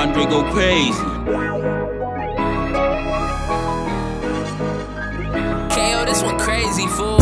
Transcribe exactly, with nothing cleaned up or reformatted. Andre go crazy. K O, this one crazy, fool.